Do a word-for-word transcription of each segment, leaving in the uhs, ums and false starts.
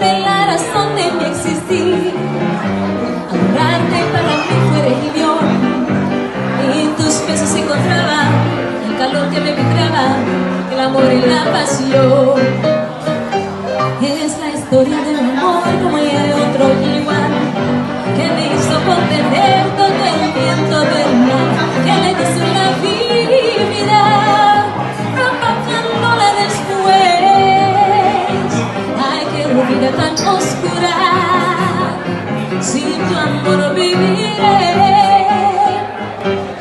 de la razón de mi existir. Adorarte para mí fue religión. En tus besos encontraba el calor que me penetraba, el amor y la pasión. Es la historia de un amor como ella de otro igual, que me hizo comprender todo el bien, todo el mal, que le hizo la vida apagándola después. Ay, qué vida tan oscura, sin tu amor no viviré.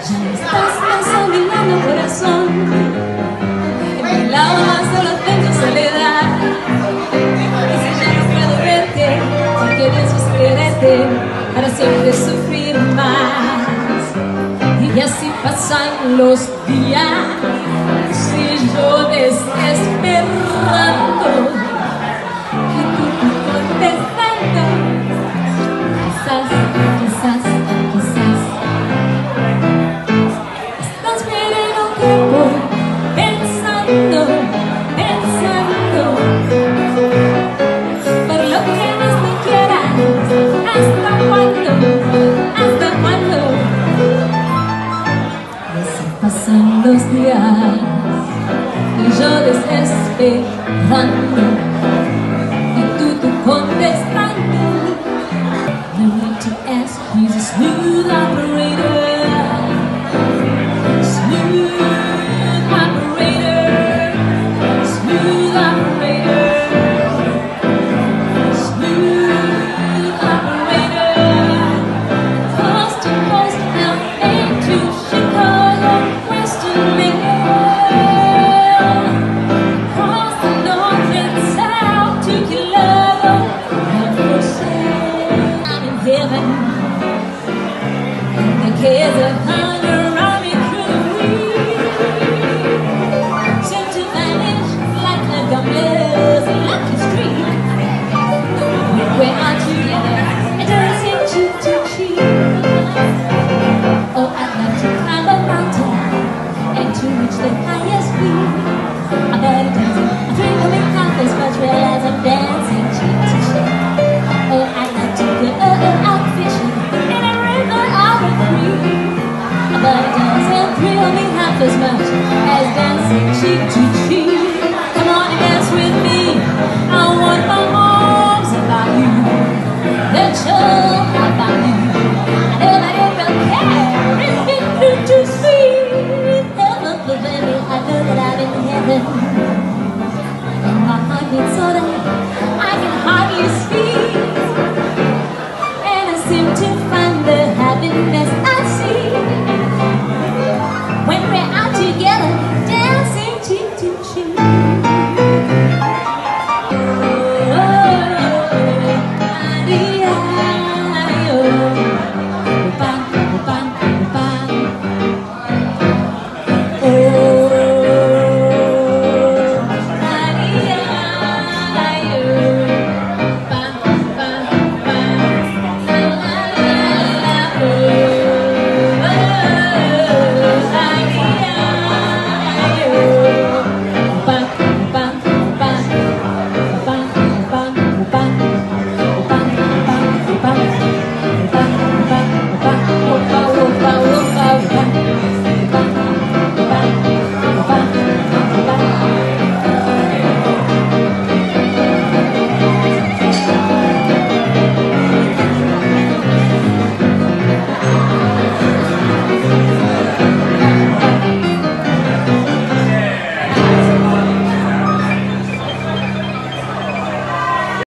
Ya no estás más a mi lado, corazón, en mi lado más solo tengo soledad. Y si ya no puedo verte, si quieres sostenerte, para siempre sufrir más. Y así pasan los días y yo desesperando, y tú contestando, quizás, quizás, quizás. Estás perdiendo tiempo pensando, pensando, por lo que más me quieras. ¿Hasta cuándo? ¿Hasta cuándo? Y así pasan los días y yo desesperando, y tú, tú contestando. No need to ask, Jesus knew the operator.